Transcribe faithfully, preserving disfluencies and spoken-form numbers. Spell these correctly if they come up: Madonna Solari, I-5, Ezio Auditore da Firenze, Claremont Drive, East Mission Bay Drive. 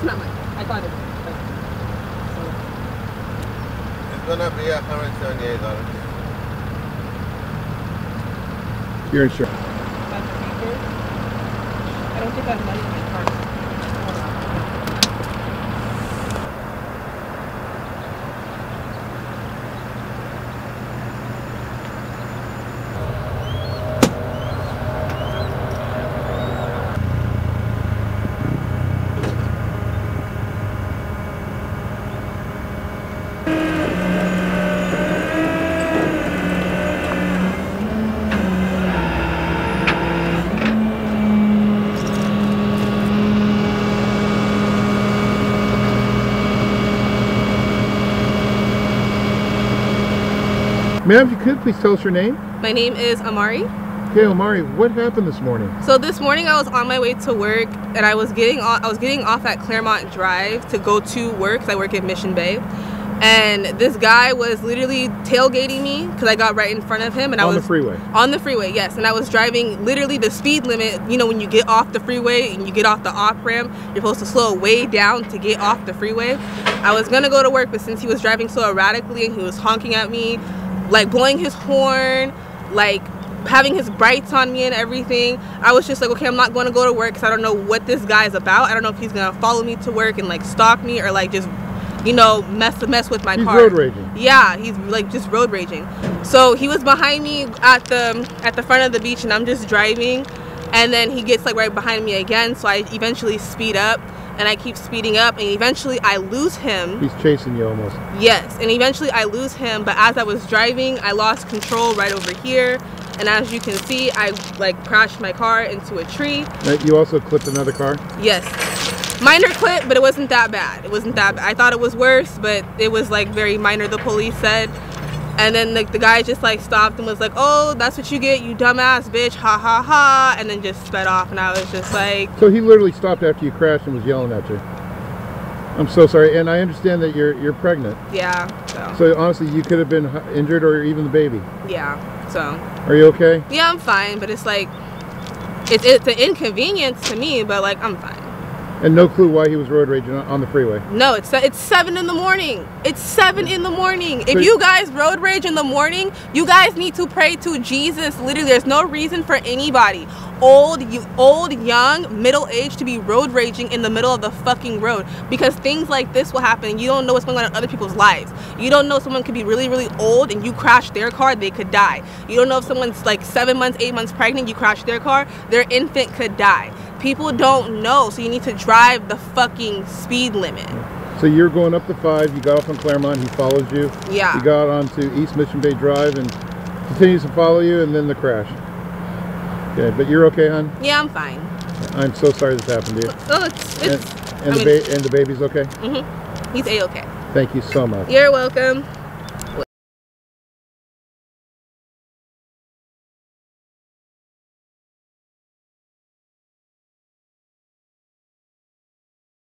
That's not mine. I thought it was. So. It's gonna be one hundred seventy-eight dollars. Your insurance. I don't think I've money. Ma'am, if you could please tell us your name. My name is Amari. Okay, Amari, what happened this morning? So this morning I was on my way to work, and I was getting off, I was getting off at Claremont Drive to go to work, because I work at Mission Bay. And this guy was literally tailgating me because I got right in front of him, and I was on the freeway. On the freeway, yes. And I was driving literally the speed limit. You know, when you get off the freeway and you get off the off ramp, you're supposed to slow way down to get off the freeway. I was gonna go to work, but since he was driving so erratically and he was honking at me, like blowing his horn, like having his brights on me and everything, I was just like, okay, I'm not going to go to work because I don't know what this guy is about. I don't know if he's going to follow me to work and like stalk me, or like just, you know, mess mess with my car. He's road raging. Yeah, he's like just road raging. So he was behind me at the at the front of the beach, and I'm just driving, and then he gets like right behind me again. So I eventually speed up. And I keep speeding up, and eventually I lose him. He's chasing you almost. Yes, and eventually I lose him, but as I was driving, I lost control right over here. And as you can see, I like crashed my car into a tree. You also clipped another car? Yes. Minor clip, but it wasn't that bad. It wasn't that bad. I thought it was worse, but it was like very minor, the police said. And then like the guy just like stopped and was like, "Oh, that's what you get, you dumbass bitch, ha ha ha," and then just sped off. And I was just like, so he literally stopped after you crashed and was yelling at you, "I'm so sorry, and I understand that you're you're pregnant." Yeah. So, so honestly, you could have been injured, or even the baby. Yeah. So. Are you okay? Yeah, I'm fine, but it's like, it's it's an inconvenience to me, but like I'm fine. And no clue why he was road raging on the freeway. No, it's it's seven in the morning. It's seven in the morning. If you guys road rage in the morning, you guys need to pray to Jesus. Literally, there's no reason for anybody, old, you, old, young, middle aged, to be road raging in the middle of the fucking road, because things like this will happen. You don't know what's going on in other people's lives. You don't know, someone could be really, really old and you crash their car, they could die. You don't know if someone's like seven months, eight months pregnant, you crash their car, their infant could die. People don't know, so you need to drive the fucking speed limit. So you're going up the five, you got off on Claremont, he follows you. Yeah. You got onto East Mission Bay Drive and continues to follow you, and then the crash. Okay, but you're okay, hon? Yeah, I'm fine. I'm so sorry this happened to you. Oh, it's... it's and, and, the mean, ba and the baby's okay? Mm-hmm. He's A-okay. Thank you so much. You're welcome.